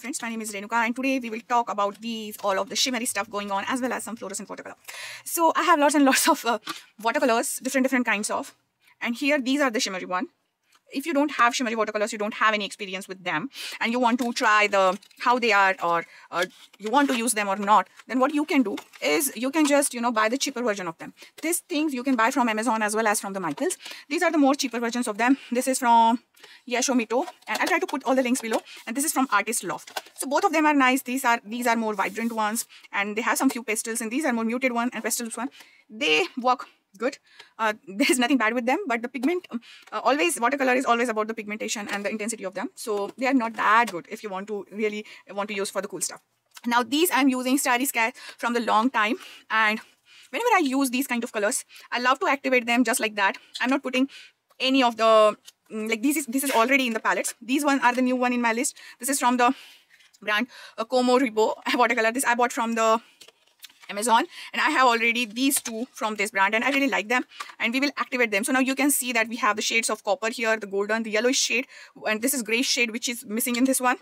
friends, my name is Renuka, and today we will talk about all of the shimmery stuff going on, as well as some fluorescent watercolor. So I have lots and lots of watercolors, different kinds of, and here these are the shimmery one. If you don't have shimmery watercolors, you don't have any experience with them, and you want to try how they are, or you want to use them or not, then what you can do is you can just buy the cheaper version of them. These things you can buy from Amazon as well as from the Michaels. These are the more cheaper versions of them. This is from Yeshomito, and I'll try to put all the links below. And this is from Artist Loft. So both of them are nice. These are more vibrant ones, and they have some few pastels, and these are more muted one and pastels one. They work good. There is nothing bad with them, but the pigment, watercolor is always about the pigmentation and the intensity of them. So they are not that good if you want to really use for the cool stuff. Now these I'm using Starry Sky from the long time, and whenever I use these kind of colors, I love to activate them just like that. I'm not putting any of the this is already in the palettes. These one are the new one in my list. This is from the brand Komorebi watercolor. This I bought from the Amazon, and I have already these two from this brand, and I really like them, and we will activate them. So now you can see that we have the shades of copper here, the golden, the yellowish shade, and this is gray shade which is missing in this one.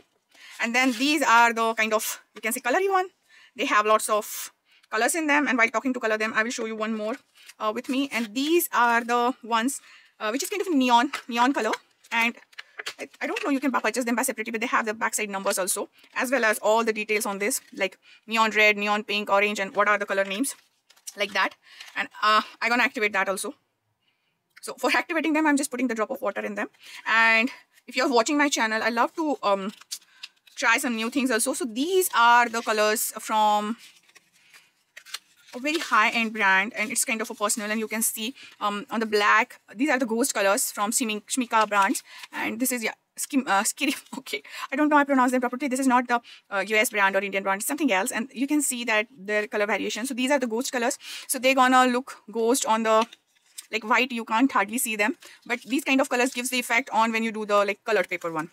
And then these are the kind of, you can say, colory one. They have lots of colors in them, and while talking to color them, I will show you one more with me. And these are the ones which is kind of neon color, and I don't know, you can purchase them by separately, but they have the backside numbers also, as well as all the details on this, like neon red, neon pink, orange, and what are the color names, like that. And I'm gonna activate that also. So for activating them, I'm just putting the drop of water in them. And if you're watching my channel, I love to try some new things also. So these are the colors from a very high-end brand, and it's kind of a personal, and you can see on the black, these are the ghost colors from Shmika brands, and this is, yeah, okay, I don't know how I pronounce them properly. This is not the US brand or Indian brand, it's something else, and you can see that their color variation. So these are the ghost colors, so they're gonna look ghost on the, like, white, you can't hardly see them, but these kind of colors gives the effect on when you do the, like, colored paper one.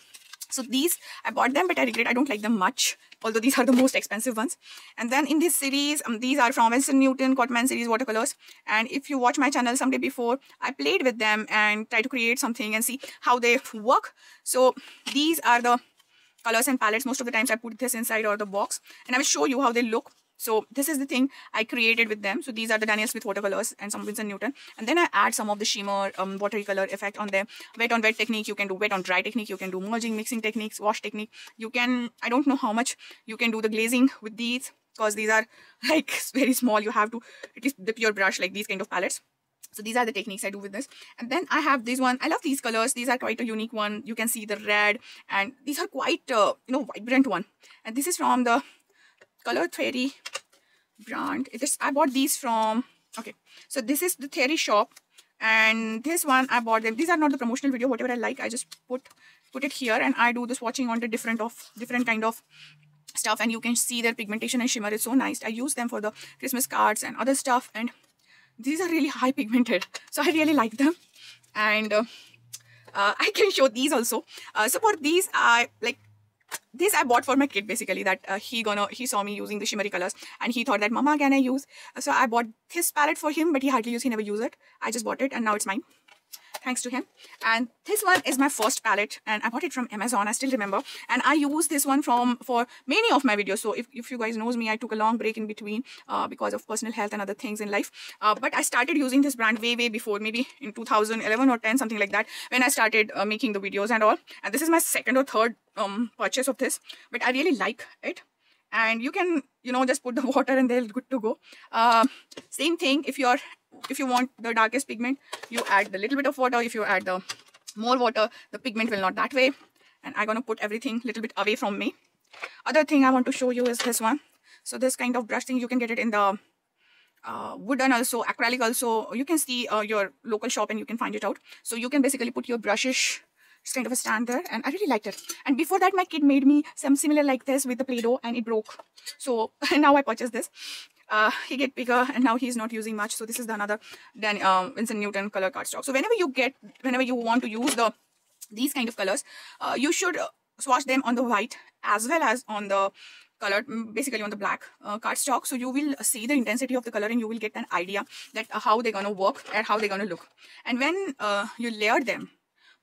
So these, I bought them, but I regret I don't like them much, although these are the most expensive ones. And then in this series, these are from Winston Newton Cotman series watercolors. And if you watch my channel someday before, I played with them and try to create something and see how they work. So these are the colors and palettes. Most of the times I put this inside or the box, and I will show you how they look. So this is the thing I created with them. So these are the Daniel Smith watercolors and some Winston Newton. And then I add some of the shimmer watercolor effect on them. Wet on wet technique, you can do wet on dry technique, you can do merging, mixing techniques, wash technique. You can, I don't know how much you can do the glazing with these, because these are like very small. You have to at least dip your brush, like these kind of palettes. So these are the techniques I do with this. And then I have this one. I love these colors. These are quite a unique one. You can see the red, and these are quite, vibrant one. And this is from the Color Theory brand. I bought these from, okay, so this is the Theory shop, and this one I bought them. These are not the promotional video, whatever I like, I just put it here, and I do this watching on the different kind of stuff, and you can see their pigmentation and shimmer is so nice. I use them for the Christmas cards and other stuff, and these are really high pigmented, so I really like them. And I can show these also. So for these, I bought for my kid, basically, that he saw me using the shimmery colors, and he thought that, Mama, can I use? So I bought his palette for him, but he hardly used, he never used it. I just bought it, and now it's mine, thanks to him. And this one is my first palette, and I bought it from Amazon, I still remember. And I use this one for many of my videos. So if you guys knows me, I took a long break in between because of personal health and other things in life. But I started using this brand way before, maybe in 2011 or 10, something like that, when I started making the videos and all. And this is my second or third purchase of this, but I really like it. And you can, just put the water and they're good to go. Same thing, if you want the darkest pigment, you add the little bit of water. If you add the more water, the pigment will not that way. And I'm going to put everything a little bit away from me. Other thing I want to show you is this one. So this kind of brush thing, you can get it in the wooden also, acrylic also. You can see your local shop and you can find it out. So you can basically put your brushes. It's kind of a stand there, and I really liked it. And before that, my kid made me some similar like this with the Play-Doh, and it broke. So now I purchased this. He get bigger, and now he's not using much. So this is another Winston Newton color cardstock. So whenever you want to use these kind of colors, you should swatch them on the white as well as on the colored, basically on the black cardstock. So you will see the intensity of the color, and you will get an idea that how they're gonna work and how they're gonna look. And when you layer them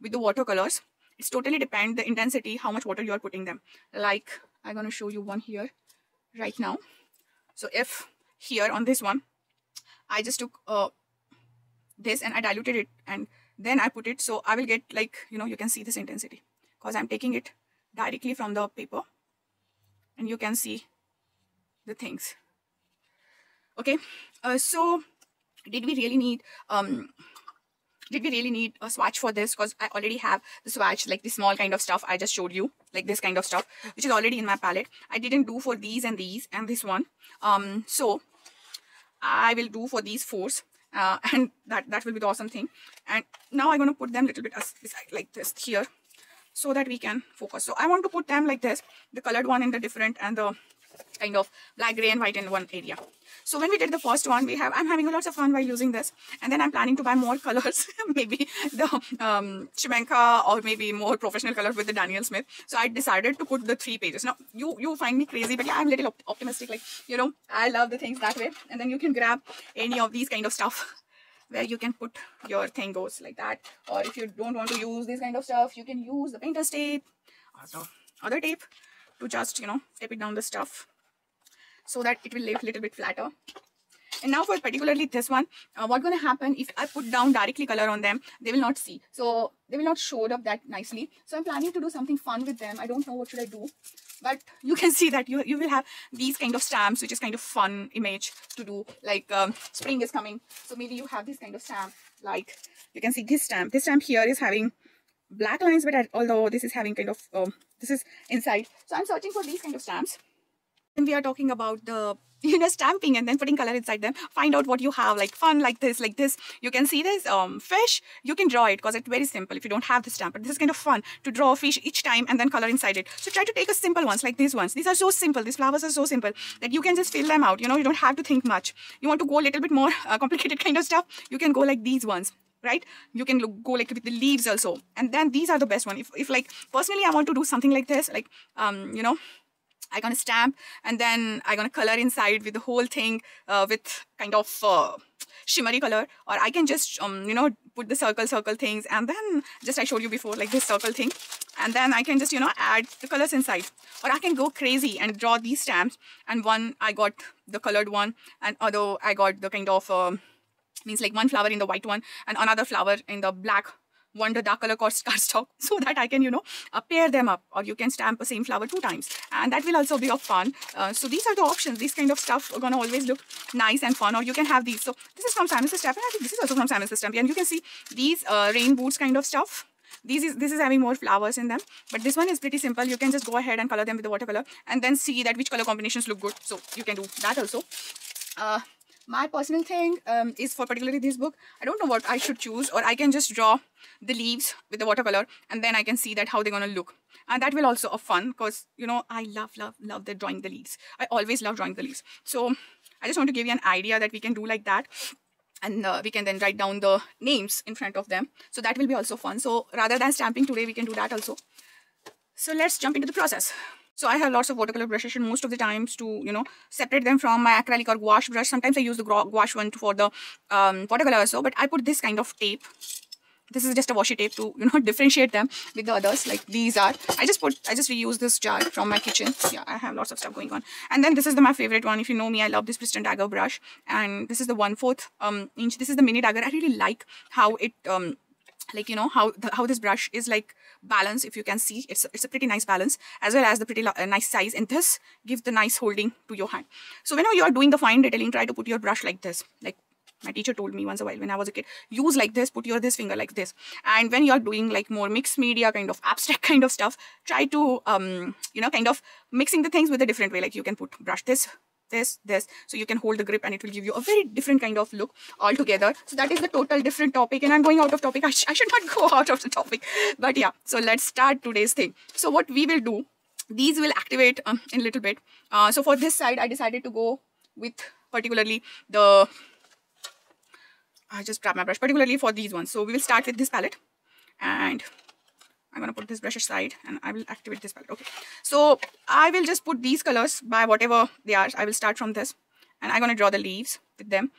with the watercolors, it's totally depend the intensity, how much water you are putting them. Like I'm going to show you one here right now. So if here on this one, I just took this and I diluted it and then I put it, so I will get like, you know, you can see this intensity because I'm taking it directly from the paper and you can see the things. Okay, so did we really need a swatch for this? Because I already have the swatch, like the small kind of stuff I just showed you, like this kind of stuff, which is already in my palette. I didn't do for these and this one. So I will do for these four, and that will be the awesome thing. And now I'm going to put them a little bit aside, like this here, so that we can focus. So I want to put them like this, the colored one and the different and the kind of black, gray and white in one area. So when we did the first one, I'm having a lot of fun while using this, and then I'm planning to buy more colors, maybe the Shmika or maybe more professional color with the Daniel Smith. So I decided to put the 3 pages. Now you find me crazy, but yeah, I'm a little optimistic. Like, you know, I love the things that way. And then you can grab any of these kind of stuff where you can put your thing goes like that. Or if you don't want to use this kind of stuff, you can use the painter's tape or the other tape to just, you know, tape it down the stuff, so that it will lay a little bit flatter. And now for particularly this one, what's going to happen if I put down directly color on them, they will not see. So they will not show up that nicely. So I'm planning to do something fun with them. I don't know what should I do. But you can see that you will have these kind of stamps, which is kind of fun image to do. Like spring is coming. So maybe you have this kind of stamp. Like you can see this stamp. This stamp here is having black lines, but although this is having kind of, this is inside. So I'm searching for these kind of stamps. And we are talking about the, you know, stamping and then putting color inside them. Find out what you have, like fun, like this, you can see this fish, you can draw it because it's very simple if you don't have the stamp. But this is kind of fun to draw a fish each time and then color inside it. So try to take a simple ones like these ones. These are so simple. These flowers are so simple that you can just fill them out. You know, you don't have to think much. You want to go a little bit more complicated kind of stuff. You can go like these ones. Right? You can go like with the leaves also. And then these are the best one. If like personally, I want to do something like this, like, you know, I'm going to stamp and then I'm going to color inside with the whole thing with kind of shimmery color, or I can just, you know, put the circle things and then just I showed you before like this circle thing, and then I can just, you know, add the colors inside, or I can go crazy and draw these stamps. And one I got the colored one, and other I got the kind of, means like one flower in the white one and another flower in the black one, the dark color cardstock, so that I can, you know, pair them up, or you can stamp the same flower 2 times, and that will also be of fun. So these are the options. These kind of stuff are gonna always look nice and fun, or you can have these. So this is from Simon Says Stamp, and I think this is also from Simon Says Stamp, and you can see these rain boots kind of stuff. This is having more flowers in them, but this one is pretty simple. You can just go ahead and color them with the watercolor and then see that which color combinations look good. So you can do that also. My personal thing is for particularly this book. I don't know what I should choose, or I can just draw the leaves with the watercolor and then I can see that how they're going to look. And that will also be fun because, you know, I love the drawing the leaves. I always love drawing the leaves. So I just want to give you an idea that we can do like that. And we can then write down the names in front of them. So that will be also fun. So rather than stamping today, we can do that also. So let's jump into the process. So I have lots of watercolor brushes, and most of the times to, you know, separate them from my acrylic or gouache brush. Sometimes I use the gouache one for the watercolor also, but I put this kind of tape. This is just a washi tape to, you know, differentiate them with the others. Like these are, I just reuse this jar from my kitchen. Yeah, I have lots of stuff going on. And then this is my favorite one. If you know me, I love this Princeton dagger brush. And this is the 1/4 inch. This is the mini dagger. I really like how it, like, you know, how this brush is like balanced. If you can see, it's a pretty nice balance, as well as the pretty nice size, and this gives the nice holding to your hand. So whenever you are doing the fine detailing, try to put your brush like this. Like my teacher told me once a while when I was a kid, use like this, put your this finger like this. And when you are doing like more mixed media kind of abstract kind of stuff, try to you know, kind of mixing the things with a different way. Like you can put brush this, so you can hold the grip and it will give you a very different kind of look altogether. So that is the total different topic, and I'm going out of topic. I should not go out of the topic, but yeah, so let's start today's thing. So what we will do, these will activate in a little bit. So for this side, I decided to go with particularly the, I just grabbed my brush, particularly for these ones. So we will start with this palette, and I'm going to put this brush aside and I will activate this palette. Okay. So I will just put these colors by whatever they are. I will start from this and I'm going to draw the leaves with them,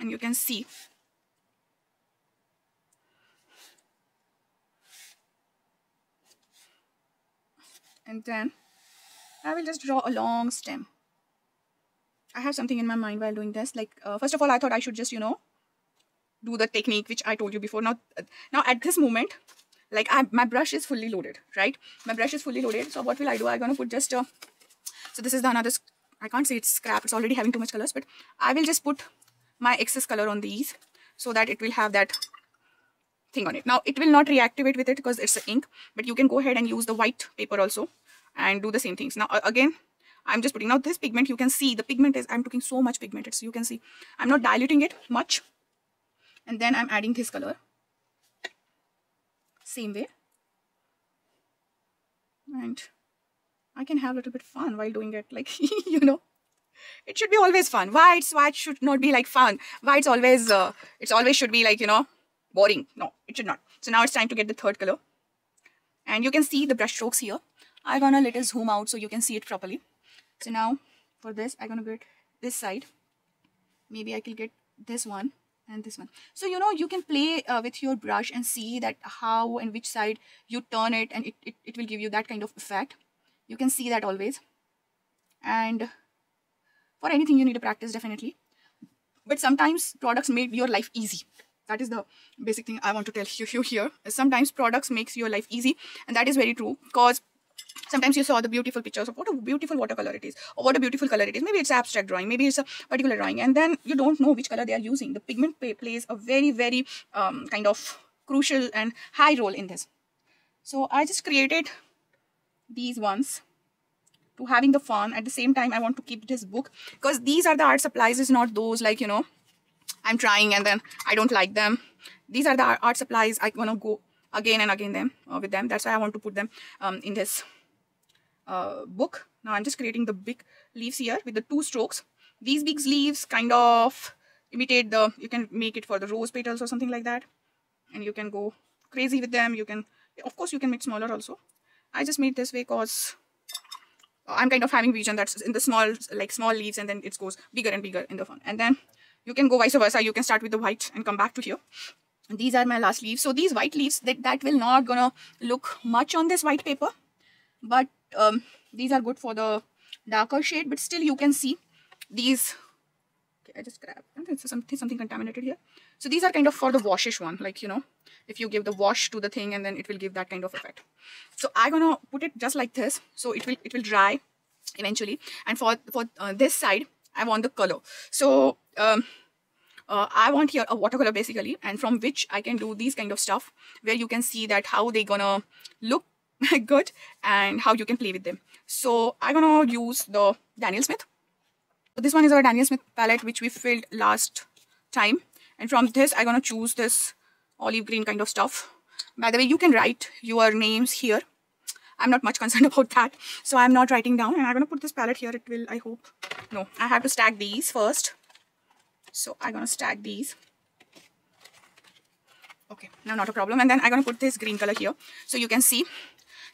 and you can see. And then I will just draw a long stem. I have something in my mind while doing this. Like, first of all, I thought I should just, you know, do the technique which I told you before. Now at this moment, like my brush is fully loaded, right? My brush is fully loaded. So what will I do? I'm going to put just a, so this is the another, I can't say it's scrap. It's already having too much colors, but I will just put my excess color on these so that it will have that thing on it. Now it will not reactivate with it because it's ink, but you can go ahead and use the white paper also and do the same things. Now again, I'm just putting out this pigment. You can see the pigment is, I'm taking so much pigment. It's, you can see, I'm not diluting it much. And then I'm adding this color. Same way. And I can have a little bit fun while doing it. Like, you know, it should be always fun. Why it should not be like fun? Why it's always should be like, you know, boring. No, it should not. So now it's time to get the third color. And you can see the brush strokes here. I'm gonna little zoom out so you can see it properly. So now for this, I'm gonna get this side. Maybe I can get this one and this one. So, you know, you can play with your brush and see that how and which side you turn it, and it will give you that kind of effect. You can see that always. And for anything you need to practice, definitely. But sometimes products make your life easy. That is the basic thing I want to tell you here. Sometimes products makes your life easy, and that is very true, because sometimes you saw the beautiful pictures of what a beautiful watercolor it is, or what a beautiful color it is. Maybe it's abstract drawing, maybe it's a particular drawing, and then you don't know which color they are using. The pigment plays a very, very kind of crucial and high role in this. So I just created these ones to having the fun. At the same time, I want to keep this book, because these are the art supplies. It's not those like, you know, I'm trying and then I don't like them. These are the art supplies. I want to go again and again with them. That's why I want to put them in this book. Now I'm just creating the big leaves here with the two strokes. These big leaves kind of imitate the, you can make it for the rose petals or something like that, and you can go crazy with them. You can, of course, you can make smaller also. I just made this way because I'm kind of having vision that's in the small, like small leaves, and then it goes bigger and bigger in the font. And then you can go vice versa. You can start with the white and come back to here. And these are my last leaves. So these white leaves, that will not gonna look much on this white paper, but these are good for the darker shade, but still you can see these. Okay, I just grabbed something contaminated here. So these are kind of for the washish one, like, you know, if you give the wash to the thing, and then it will give that kind of effect. So I'm gonna put it just like this, so it will dry eventually. And for this side, I want the color. So I want here a watercolor basically, and from which I can do these kind of stuff where you can see that how they gonna look good and how you can play with them. So I'm gonna use the Daniel Smith. So this one is our Daniel Smith palette which we filled last time, and from this I'm gonna choose this olive green kind of stuff. By the way, you can write your names here. I'm not much concerned about that, so I'm not writing down. And I'm gonna put this palette here. It will, I hope, no, I have to stack these first. So I'm gonna stack these. Okay, now not a problem. And then I'm gonna put this green color here, so you can see.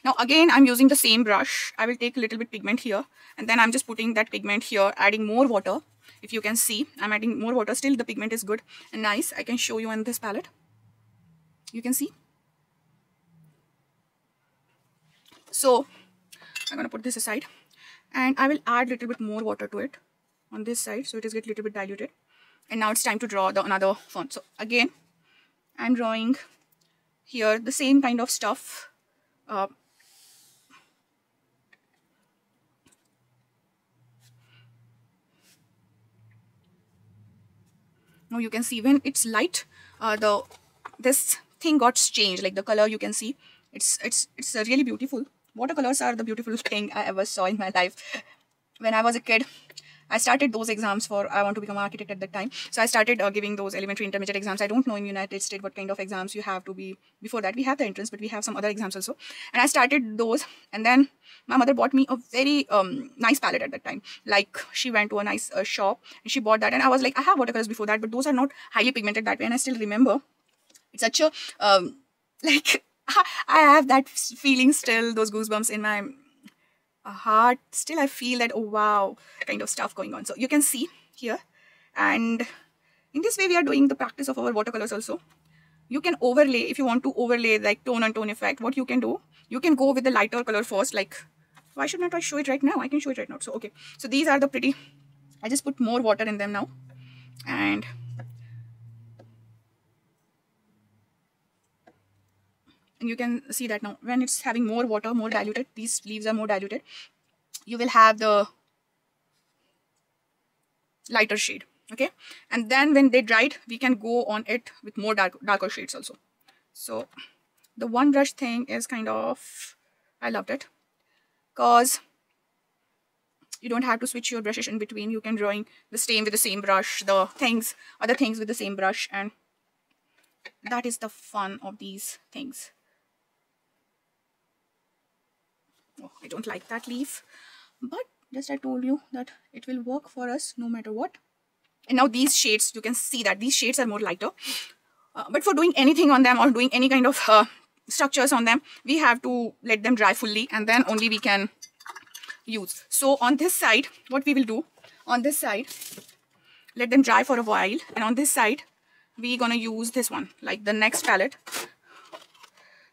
Now again, I'm using the same brush. I will take a little bit pigment here, and then I'm just putting that pigment here, adding more water. If you can see, I'm adding more water. Still, the pigment is good and nice. I can show you on this palette. You can see. So I'm gonna put this aside, and I will add a little bit more water to it on this side, so it is get a little bit diluted. And now it's time to draw another font. So again, I'm drawing here the same kind of stuff. Now you can see when it's light, this thing got changed, like the color. You can see it's really beautiful. Watercolors are the beautiful thing I ever saw in my life. When I was a kid, I started those exams for, I want to become an architect at that time. So I started giving those elementary intermediate exams. I don't know in United States what kind of exams you have to be. Before that, we have the entrance, but we have some other exams also. And I started those. And then my mother bought me a very nice palette at that time. Like, she went to a nice shop and she bought that. And I was like, I have watercolors before that, but those are not highly pigmented that way. And I still remember, it's such a, like, I have that feeling still, those goosebumps in my heart. Still I feel that, oh wow, kind of stuff going on. So you can see here, and in this way we are doing the practice of our watercolors also. You can overlay, if you want to overlay like tone and tone effect, what you can do, you can go with the lighter color first, like Why should not I show it right now? I can show it right now. So okay, so these are the pretty. I just put more water in them now, and you can see that now when it's having more water, more diluted, these leaves are more diluted, you will have the lighter shade. Okay, and then when they dried, we can go on it with more darker shades also. So the one brush thing is kind of, I loved it, because you don't have to switch your brushes in between. You can drawing the stain with the same brush, the things, other things with the same brush, and that is the fun of these things. Oh, I don't like that leaf, but just I told you that it will work for us no matter what. And now these shades, you can see that these shades are more lighter, but for doing anything on them or doing any kind of structures on them, we have to let them dry fully, and then only we can use. So on this side, what we will do, on this side, let them dry for a while, and on this side, we're gonna use this one, like the next palette,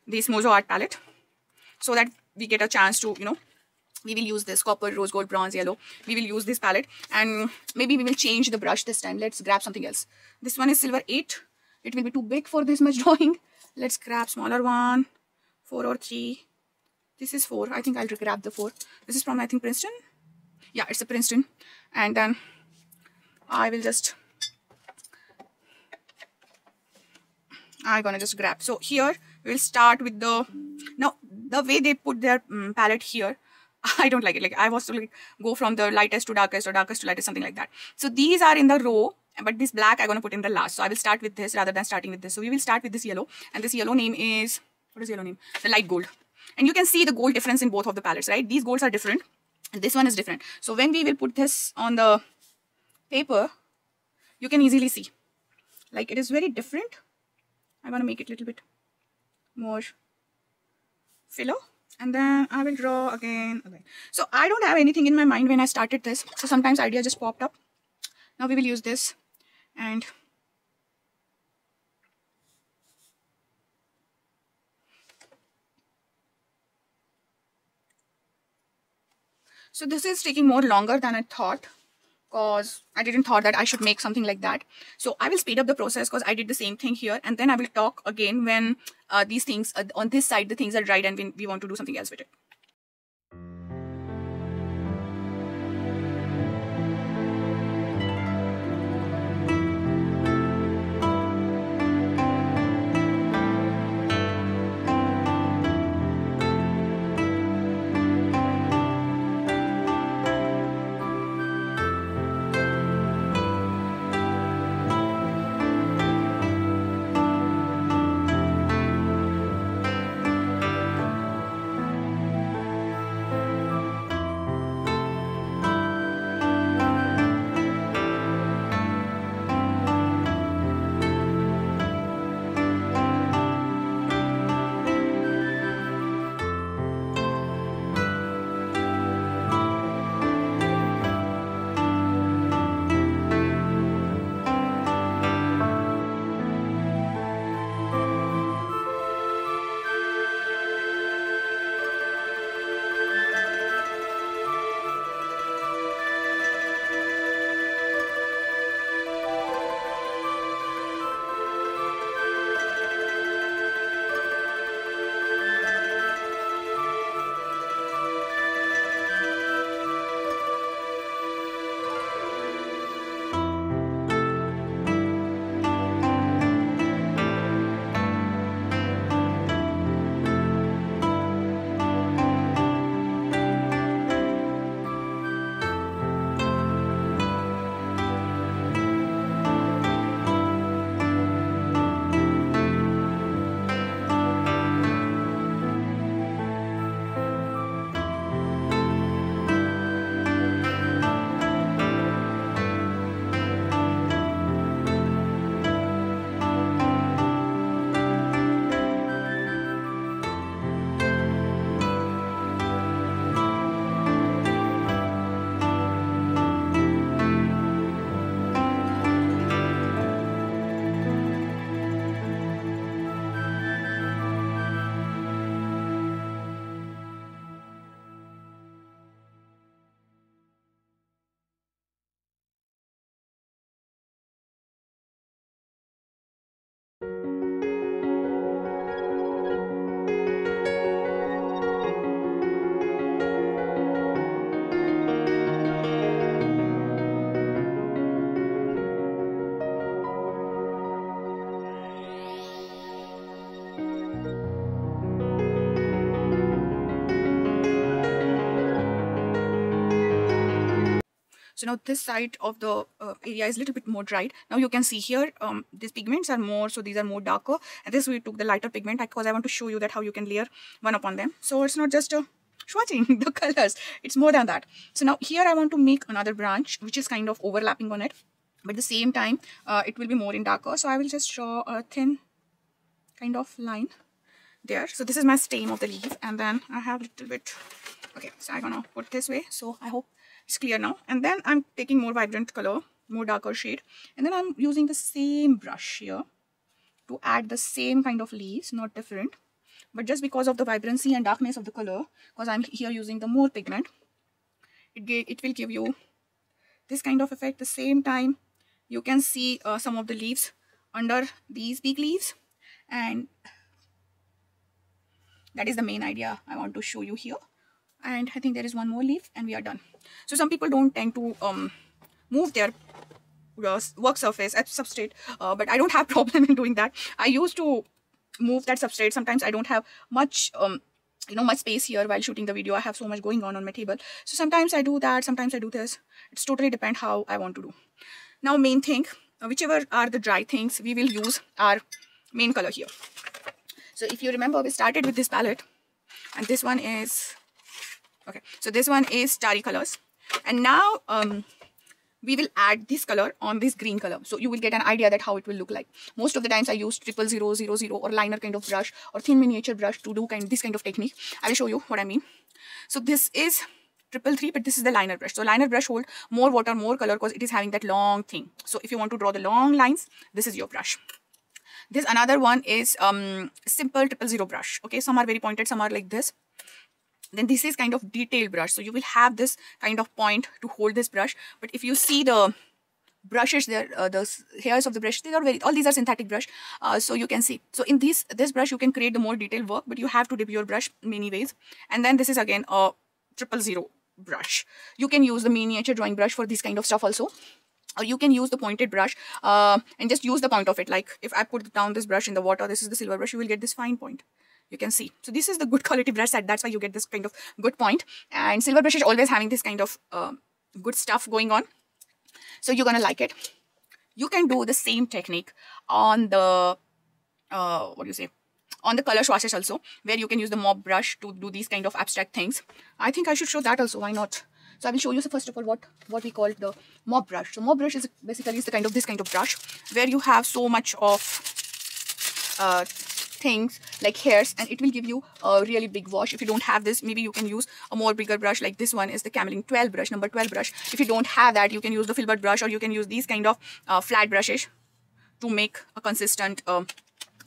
this Mozo Art palette, so that we get a chance to, you know, we will use this copper, rose gold, bronze, yellow. We will use this palette, and maybe we will change the brush this time. Let's grab something else. This one is silver 8. It will be too big for this much drawing. Let's grab smaller one, 4 or 3. This is 4. I think I'll grab the 4. This is from, I think, Princeton. Yeah, it's a Princeton. And then I will just, I'm gonna just grab. So here we'll start with the, now the way they put their palette here, I don't like it. Like I was to like go from the lightest to darkest or darkest to lightest, something like that. So these are in the row, but this black I'm going to put in the last. So I will start with this rather than starting with this. So we will start with this yellow, and this yellow name is, what is yellow name? The light gold. And you can see the gold difference in both of the palettes, right? These golds are different and this one is different. So when we will put this on the paper, you can easily see like it is very different. I want to make it a little bit more filler. And then I will draw again. So I don't have anything in my mind when I started this. So sometimes idea just popped up. Now we will use this. And so this is taking more longer than I thought, because I didn't thought that I should make something like that. So I will speed up the process because I did the same thing here. And then I will talk again when these things on this side, the things are dried and we want to do something else with it. So now this side of the area is a little bit more dried. Now you can see here, these pigments are more, so these are more darker. And this we took the lighter pigment because I want to show you that how you can layer one upon them. So it's not just a swatching the colors, it's more than that. So now here I want to make another branch which is kind of overlapping on it, but at the same time it will be more in darker. So I will just draw a thin kind of line there. So this is my stem of the leaf, and then I have a little bit. Okay, so I'm gonna put this way. So I hope it's clear now. And then I'm taking more vibrant color, more darker shade, and then I'm using the same brush here to add the same kind of leaves, not different, but just because of the vibrancy and darkness of the color, because I'm here using the more pigment, it will give you this kind of effect. At the same time, you can see some of the leaves under these big leaves, and that is the main idea I want to show you here. And I think there is one more leaf and we are done. So some people don't tend to move their work surface as substrate, but I don't have problem in doing that. I used to move that substrate. Sometimes I don't have much much space here while shooting the video. I have so much going on my table, so sometimes I do that, sometimes I do this. It's totally depend how I want to do. Now main thing, whichever are the dry things, we will use our main color here. So if you remember, we started with this palette, and this one is okay, so this one is Starry Colors, and now we will add this color on this green color, so you will get an idea that how it will look like. Most of the times I use 00000 or liner kind of brush or thin miniature brush to do this kind of technique. I will show you what I mean. So this is 333, but this is the liner brush. So liner brush hold more water, more color, because it is having that long thing. So if you want to draw the long lines, this is your brush. This another one is simple 000 brush. Okay, some are very pointed, some are like this. Then this is kind of detailed brush. So you will have this kind of point to hold this brush. But if you see the brushes there, the hairs of the brush, they are very, all these are synthetic brush. So you can see. So in this brush, you can create the more detailed work, but you have to dip your brush many ways. And then this is again a 000 brush. You can use the miniature drawing brush for this kind of stuff also. Or you can use the pointed brush and just use the point of it. Like if I put down this brush in the water, this is the silver brush, you will get this fine point. You can see. So this is the good quality brush set. That's why you get this kind of good point. And silver brush is always having this kind of good stuff going on. So you're going to like it. You can do the same technique on the, on the color swatches also, where you can use the mop brush to do these kind of abstract things. I think I should show that also. Why not? So I will show you, so first of all, what we call the mop brush. So mop brush is basically the kind of this kind of brush where you have so much of things like hairs, and it will give you a really big wash. If you don't have this, maybe you can use a more bigger brush. Like this one is the Camelin 12 brush, number 12 brush. If you don't have that, you can use the Filbert brush, or you can use these kind of flat brushes to make a consistent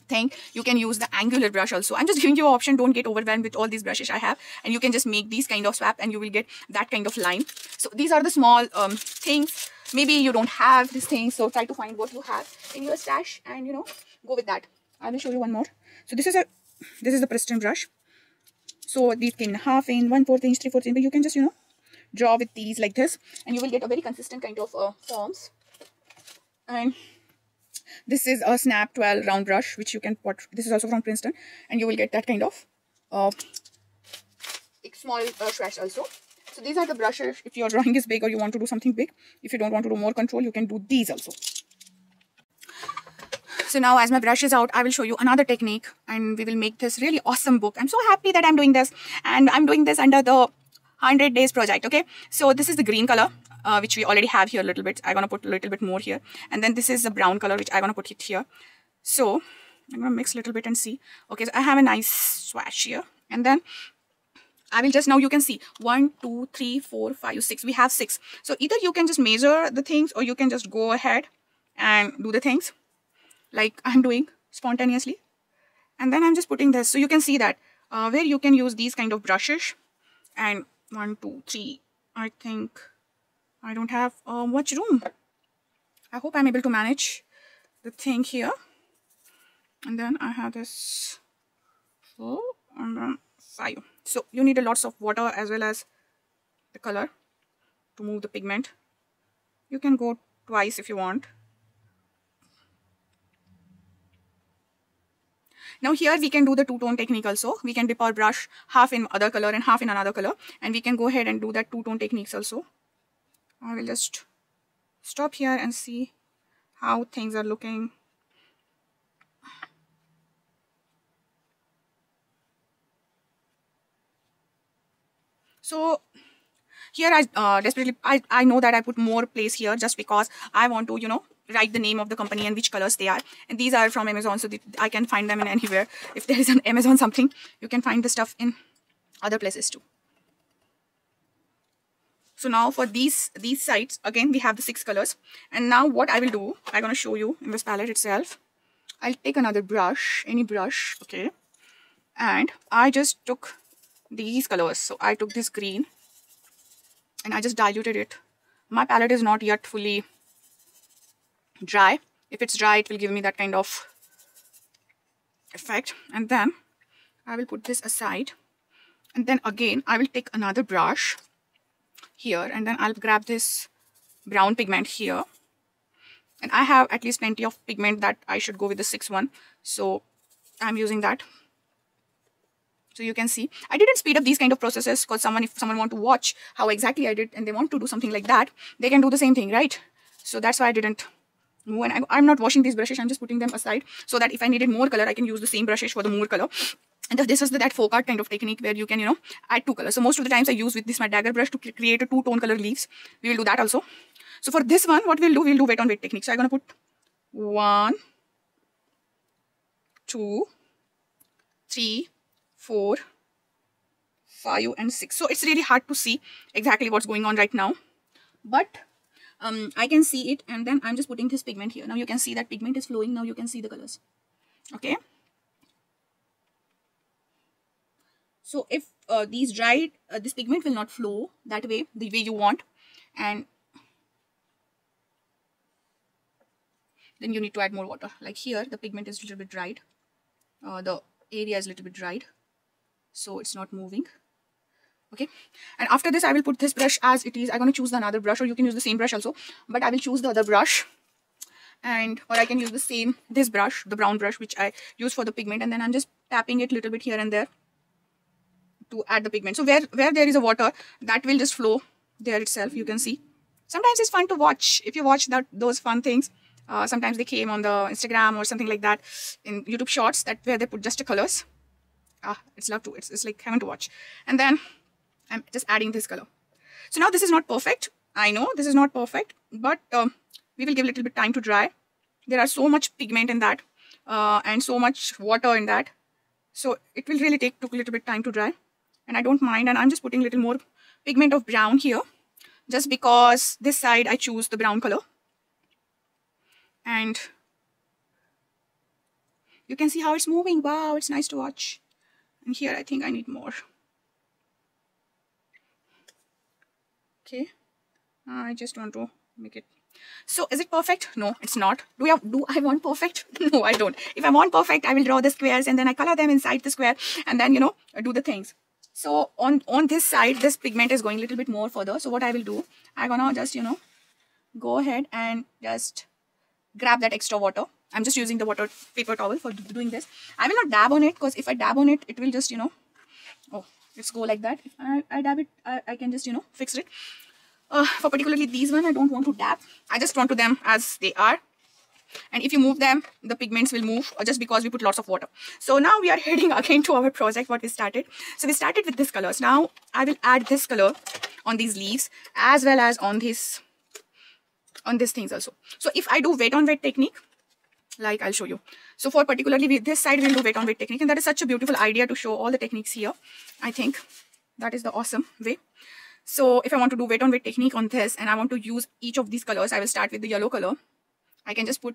thing. You can use the angular brush also. I'm just giving you an option. Don't get overwhelmed with all these brushes I have, and you can just make these kind of swap and you will get that kind of line. So these are the small things. Maybe you don't have these things, so try to find what you have in your stash and go with that. I will show you one more. So this is the Princeton brush. So these can half inch, 1/4 inch, 3/4 inch, but you can just draw with these like this, and you will get a very consistent kind of forms. And this is a snap 12 round brush, which you can put. This is also from Princeton, and you will get that kind of small swatch also. So these are the brushes if your drawing is big or you want to do something big. If you don't want to do more control, you can do these also. So now as my brush is out, I will show you another technique, and we will make this really awesome book. I'm so happy that I'm doing this, and I'm doing this under the 100 days project. Okay, so this is the green color, which we already have here a little bit. I'm going to put a little bit more here. And then this is the brown color, which I'm going to put it here. So I'm going to mix a little bit and see. Okay, so I have a nice swatch here. And then I will just, now you can see 1, 2, 3, 4, 5, 6. We have 6. So either you can just measure the things, or you can just go ahead and do the things like I'm doing spontaneously. And then I'm just putting this. So you can see that where you can use these kind of brushes. And 1, 2, 3, I think I don't have much room. I hope I'm able to manage the thing here. And then I have this 4 and 5. So you need a lot of water as well as the color to move the pigment. You can go twice if you want. Now here we can do the two-tone technique also. We can dip our brush half in other color and half in another color, and we can go ahead and do that two-tone techniques also. I will just stop here and see how things are looking. So here I desperately, I know that I put more place here just because I want to, you know, write the name of the company and which colors they are. And these are from Amazon, so I can find them in anywhere. If there is an Amazon something, you can find the stuff in other places too. So now for these sides, again, we have the 6 colors. And now what I will do, I'm going to show you in this palette itself. I'll take another brush, any brush, okay. And I just took these colors. So I took this green and I just diluted it. My palette is not yet fully dry. If it's dry, it will give me that kind of effect. And then I will put this aside. And then again, I will take another brush here and then I'll grab this brown pigment here. And I have at least plenty of pigment that I should go with the 6th one. So I'm using that. So you can see, I didn't speed up these kind of processes because if someone want to watch how exactly I did and they want to do something like that, they can do the same thing, right? So that's why I didn't move. And I'm not washing these brushes, I'm just putting them aside so that if I needed more color, I can use the same brushes for the more color. And this is that folk art kind of technique where you can, you know, add 2 colors. So most of the times I use with this my dagger brush to create a 2-tone color leaves. We will do that also. So for this one, what we'll do weight on weight technique. So I'm going to put 1, 2, 3, 4, 5 and 6. So it's really hard to see exactly what's going on right now, but I can see it. And then I'm just putting this pigment here. Now you can see that pigment is flowing. Now you can see the colors. Okay. So if these dried, this pigment will not flow that way, the way you want. And then you need to add more water. Like here, the pigment is a little bit dried. The area is a little bit dried. So it's not moving, okay. And after this, I will put this brush as it is. I'm going to choose another brush, or you can use the same brush also, but I will choose the other brush, and or I can use the same, this brush, the brown brush, which I use for the pigment. And then I'm just tapping it a little bit here and there to add the pigment. So where there is a water, that will just flow there itself. You can see, sometimes it's fun to watch. If you watch those fun things, sometimes they came on the Instagram or something like that in YouTube shorts, that where they put just the colors. It's love to, it's like heaven to watch. And then I'm just adding this color. So now this is not perfect. I know this is not perfect, but we will give a little bit time to dry. There are so much pigment in that and so much water in that. So it will really take a little bit time to dry, and I don't mind. And I'm just putting a little more pigment of brown here just because this side I choose the brown color. And you can see how it's moving. Wow, it's nice to watch. And here I think I need more. Okay, I just want to make it. So is it perfect? No, it's not. Do I want perfect? No, I don't. If I want perfect, I will draw the squares and then I color them inside the square and then, you know, I do the things. So on this side, this pigment is going a little bit more further. So what I will do, I'm gonna just, you know, go ahead and just grab that extra water. I'm just using the water paper towel for doing this. I will not dab on it because if I dab on it, it will just, you know, oh, let's go like that. If I dab it, I can just, you know, fix it. For particularly these one, I don't want to dab. I just want to them as they are. And if you move them, the pigments will move just because we put lots of water. So now we are heading again to our project, what we started. So we started with these colors. Now I will add this color on these leaves as well as on these things also. So if I do wet on wet technique, like I'll show you. So for particularly with this side, we'll do weight on weight technique. And that is such a beautiful idea to show all the techniques here. I think that is the awesome way. So if I want to do weight on weight technique on this and I want to use each of these colors, I will start with the yellow color. I can just put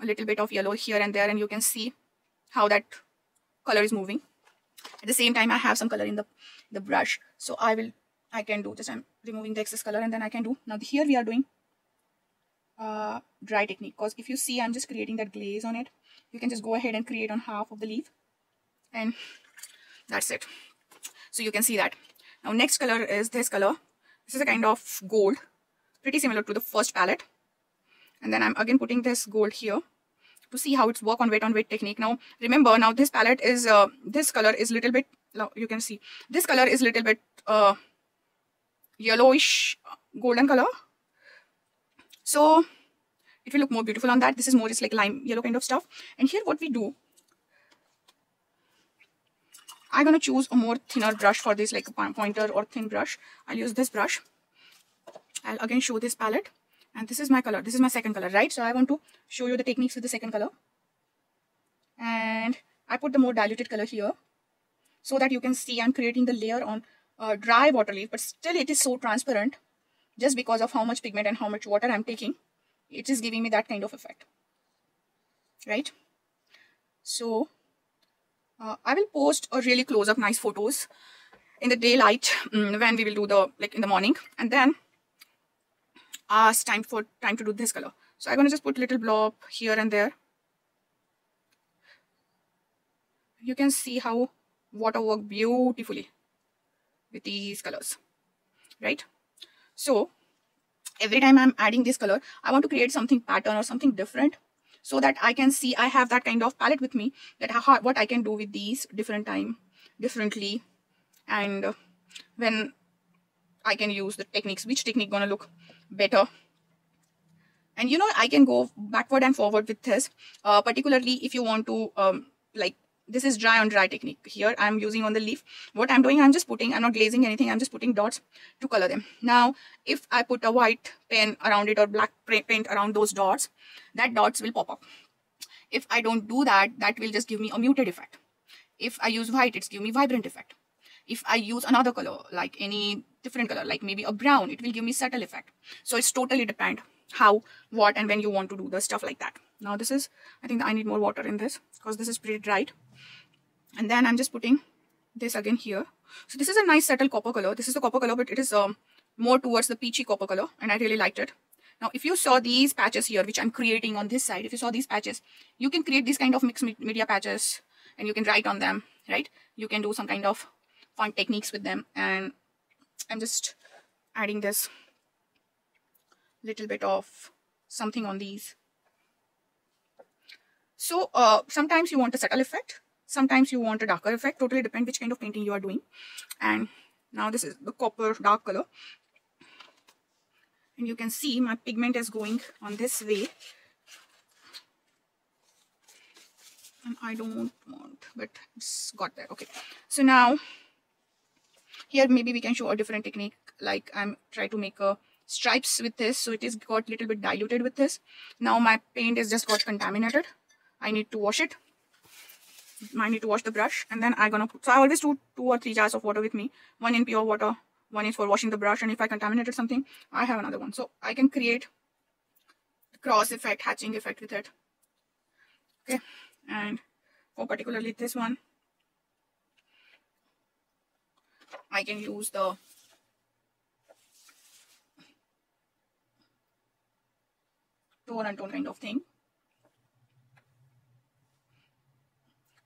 a little bit of yellow here and there, and you can see how that color is moving. At the same time, I have some color in the brush. So I can do this. I'm removing the excess color and then I can do. Now here we are doing dry technique, because if you see, I'm just creating that glaze on it. You can just go ahead and create on half of the leaf, and that's it. So you can see that. Now next color is this color. This is a kind of gold, pretty similar to the first palette. And then I'm again putting this gold here to see how it's work on weight technique. Now remember, now this palette is this color is little bit, you can see this color is little bit yellowish golden color. So it will look more beautiful on that. This is more just like lime yellow kind of stuff. And here what we do, I'm going to choose a more thinner brush for this, like a pointer or thin brush. I'll use this brush. I'll again show this palette. And this is my color. This is my second color, right? So I want to show you the techniques with the second color. And I put the more diluted color here so that you can see I'm creating the layer on dry water leaf, but still it is so transparent just because of how much pigment and how much water I'm taking. It is giving me that kind of effect, right? So I will post a really close-up nice photos in the daylight when we will do the, like, in the morning, and then it's time to do this color. So I'm going to just put a little blob here and there. You can see how water works beautifully with these colors, right? So every time I'm adding this color, I want to create something pattern or something different so that I can see I have that kind of palette with me, that what I can do with these differently, and when I can use the techniques, which technique gonna look better. And you know, I can go backward and forward with this, particularly if you want to like, this is dry on dry technique. Here I'm using on the leaf. What I'm doing, I'm just putting, I'm not glazing anything. I'm just putting dots to color them. Now, if I put a white pen around it or black paint around those dots, that dots will pop up. If I don't do that, that will just give me a muted effect. If I use white, it's give me vibrant effect. If I use another color, like any different color, like maybe a brown, it will give me subtle effect. So it's totally depend how, what, and when you want to do the stuff like that. Now this is, I think I need more water in this because this is pretty dried. And then I'm just putting this again here. So this is a nice subtle copper color. This is the copper color, but it is more towards the peachy copper color, and I really liked it. Now, if you saw these patches here, which I'm creating on this side, if you saw these patches, you can create these kind of mixed media patches and you can write on them, right? You can do some kind of fun techniques with them. And I'm just adding this little bit of something on these. So sometimes you want a subtle effect, sometimes you want a darker effect. Totally depends which kind of painting you are doing. And now this is the copper dark color, and you can see my pigment is going on this way, and I don't want, but it's got there. Okay, so now here maybe we can show a different technique, like I'm trying to make a stripes with this, so it is got a little bit diluted with this. Now my paint is just got contaminated. I need to wash it. I need to wash the brush, and then I'm gonna put, so I always do 2 or 3 jars of water with me. One in pure water, one is for washing the brush, and if I contaminated something, I have another one. So I can create cross effect, hatching effect with it. Okay, and for particularly this one, I can use the tone and tone kind of thing.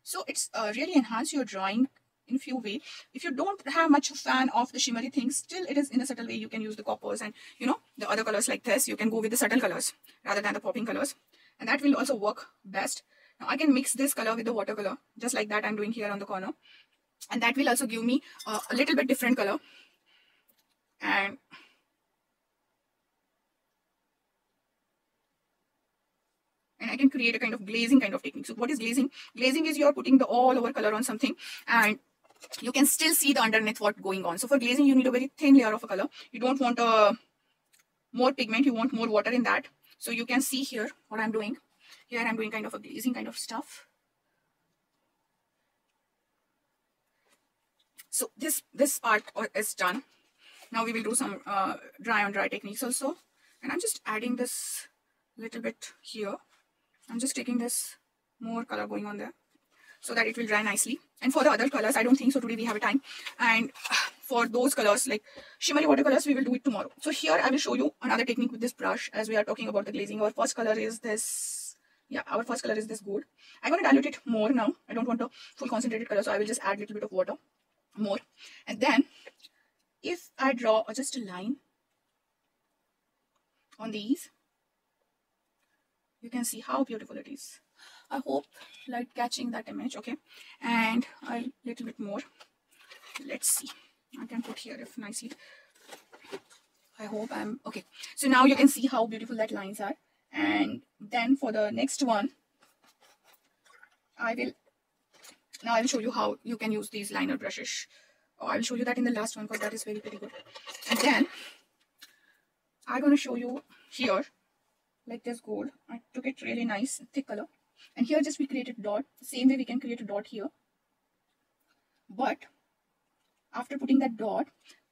So it's really enhance your drawing in few ways. If you don't have much fan of the shimmery things, still it is in a subtle way. You can use the coppers and, you know, the other colors like this. You can go with the subtle colors rather than the popping colors, and that will also work best. Now I can mix this color with the watercolor, just like that I'm doing here on the corner, and that will also give me a little bit different color. And I can create a kind of glazing kind of technique. So what is glazing? Glazing is you're putting the all over color on something and you can still see the underneath what's going on. So for glazing, you need a very thin layer of a color. You don't want more pigment, you want more water in that. So you can see here what I'm doing. Here I'm doing kind of a glazing kind of stuff. So this part is done. Now we will do some dry on dry techniques also. And I'm just adding this little bit here. I'm just taking this more color going on there so that it will dry nicely. And for the other colors, I don't think so today we have a time. And for those colors, like shimmery watercolors, we will do it tomorrow. So here I will show you another technique with this brush as we are talking about the glazing. Our first color is this. Yeah, our first color is this gold. I'm going to dilute it more now. I don't want a full concentrated color, so I will just add a little bit of water more. And then if I draw just a line on these, you can see how beautiful it is. I hope light catching that image. Okay, and a little bit more. Let's see. I can put here if nicely. I hope I'm okay. So now you can see how beautiful that lines are. And then for the next one, I'll show you how you can use these liner brushes. Or I'll show you that in the last one because that is very, very good. And then I'm going to show you here, like this gold. I took it really nice, thick color. And here just we created dot. Same way we can create a dot here. But after putting that dot,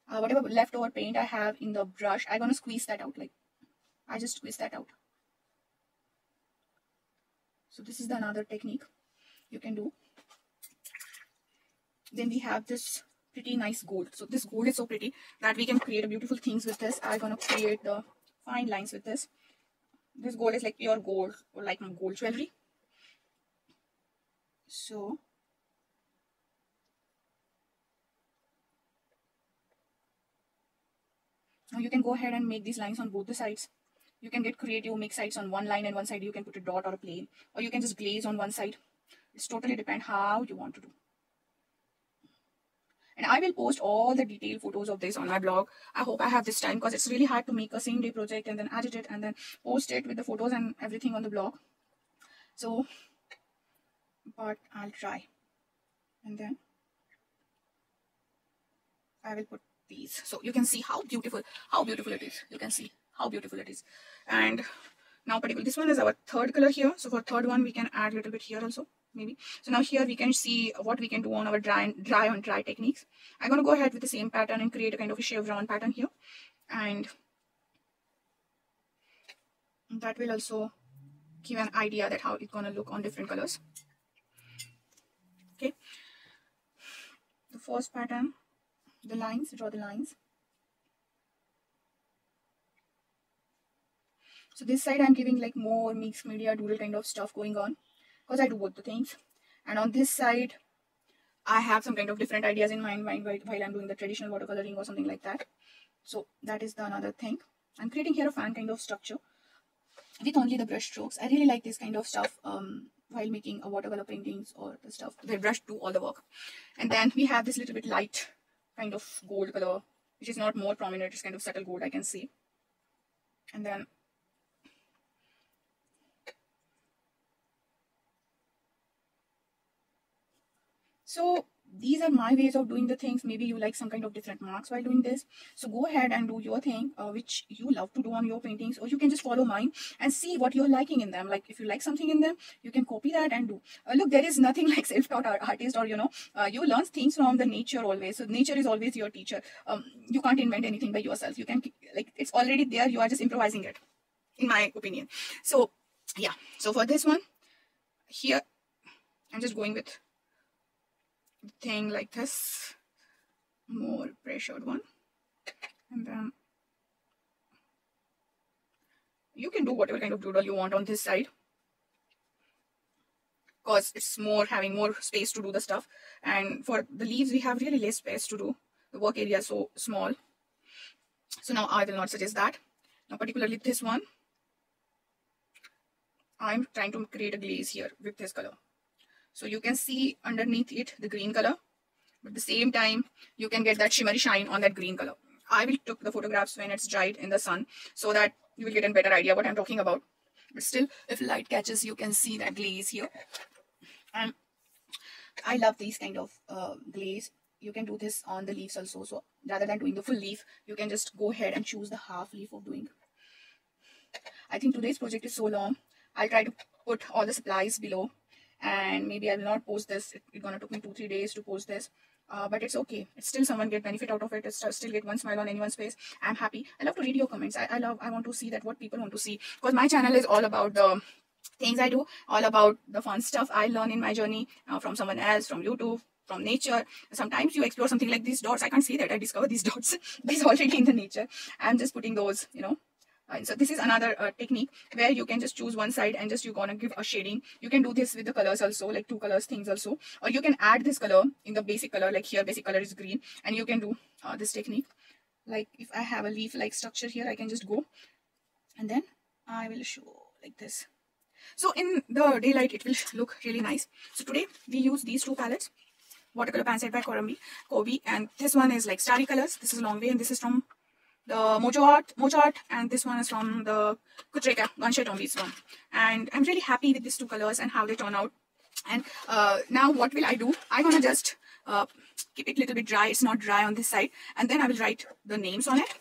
whatever leftover paint I have in the brush, I'm going to squeeze that out. Like I just squeeze that out. So this is another technique you can do. Then we have this pretty nice gold. So this gold is so pretty that we can create beautiful things with this. I'm going to create the fine lines with this. This gold is like pure gold or like gold jewelry. So now you can go ahead and make these lines on both the sides. You can get creative, make sides on one line and one side you can put a dot or a plane, or you can just glaze on one side. It's totally depend how you want to do. And I will post all the detailed photos of this on my blog. I hope I have this time because it's really hard to make a same day project and then edit it and then post it with the photos and everything on the blog. So, but I'll try. And then I will put these. So you can see how beautiful it is. You can see how beautiful it is. And now particularly this one is our third color here. So for third one we can add a little bit here also, maybe. So now here we can see what we can do on our dry techniques. I'm going to go ahead with the same pattern and create a kind of a chevron pattern here, and that will also give an idea that how it's going to look on different colors. Okay, the first pattern, the lines, draw the lines. So this side I'm giving like more mixed media doodle kind of stuff going on because I do both the things. And on this side, I have some kind of different ideas in my mind while I'm doing the traditional watercoloring or something like that. So that is the another thing. I'm creating here a fan kind of structure with only the brush strokes. I really like this kind of stuff while making a watercolor paintings or the stuff. The brush do all the work. And then we have this little bit light kind of gold color, which is not more prominent. It's kind of subtle gold I can see. And then so these are my ways of doing the things. Maybe you like some kind of different marks while doing this. So go ahead and do your thing, which you love to do on your paintings, or you can just follow mine and see what you're liking in them. Like if you like something in them, you can copy that and do. Look, there is nothing like self-taught artist, or, you know, you learn things from the nature always. So nature is always your teacher. You can't invent anything by yourself. You can, like, it's already there. You are just improvising it, in my opinion. So yeah, so for this one here, I'm just going with thing like this, more pressured one, and then you can do whatever kind of doodle you want on this side because it's more having more space to do the stuff. And for the leaves we have really less space to do, the work area is so small. So now I will not suggest that. Now particularly this one, I'm trying to create a glaze here with this color. So you can see underneath it the green color, but at the same time you can get that shimmery shine on that green color. I will take the photographs when it's dried in the sun so that you will get a better idea what I'm talking about. But still, if light catches, you can see that glaze here. And I love these kind of glaze. You can do this on the leaves also. So rather than doing the full leaf, you can just go ahead and choose the half leaf of doing. I think today's project is so long. I'll try to put all the supplies below. And maybe I will not post this. It's gonna take me 2-3 days to post this, but it's okay. It's still someone get benefit out of it. It's still get one smile on anyone's face. I'm happy. I love to read your comments. I want to see that what people want to see, because my channel is all about the things I do, all about the fun stuff I learn in my journey from someone else, from YouTube, from nature. Sometimes you explore something like these dots. I can't say that I discover these dots. These already in the nature. I'm just putting those, you know. So this is another technique where you can just choose one side and just you're gonna give a shading. You can do this with the colors also, like two colors things also, or you can add this color in the basic color. Like here basic color is green, and you can do this technique. Like if I have a leaf like structure here, I can just go and then I will show like this. So in the daylight it will look really nice. So today we use these two palettes, Watercolor Paint Set by Komorebi, and this one is like Starry Colors. This is Long Way, and this is from the Mozo Art, and this one is from the Kuretake Gansai Tambi one. And I'm really happy with these two colors and how they turn out. And now what will I do? I'm gonna just keep it a little bit dry. It's not dry on this side, and then I will write the names on it.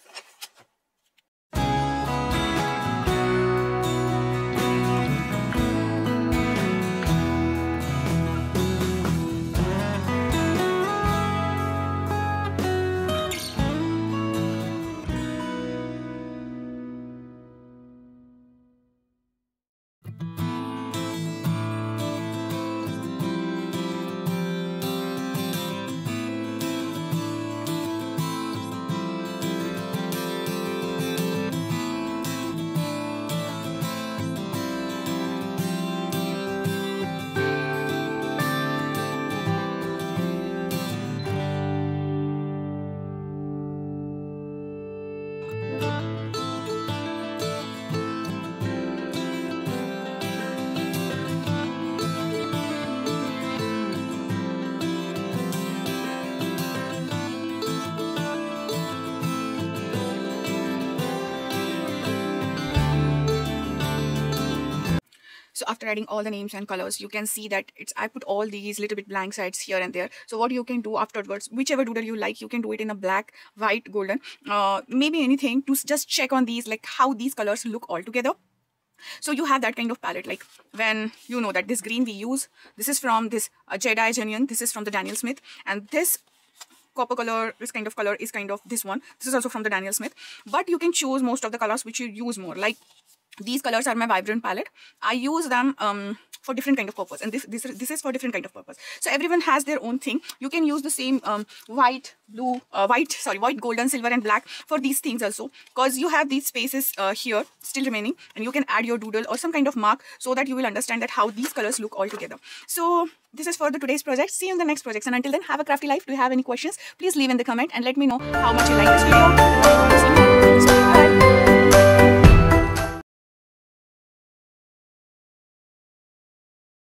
So after adding all the names and colors, you can see that I put all these little bit blank sides here and there. So what you can do afterwards, whichever doodle you like, you can do it in a black, white, golden, maybe anything, to just check on these, like how these colors look all together. So you have that kind of palette, like when you know that this green we use, this is from this Jedi Genuine, this is from the Daniel Smith, and this copper color, this kind of color is kind of this one. This is also from the Daniel Smith, but you can choose most of the colors which you use more. Like these colors are my vibrant palette. I use them for different kind of purpose, and this is for different kind of purpose. So everyone has their own thing. You can use the same white, blue, white, golden, silver, and black for these things also, because you have these spaces here still remaining, and you can add your doodle or some kind of mark so that you will understand that how these colors look all together. So this is for today's project. See you in the next projects, and until then, have a crafty life. Do you have any questions? Please leave in the comment and let me know how much you like this video.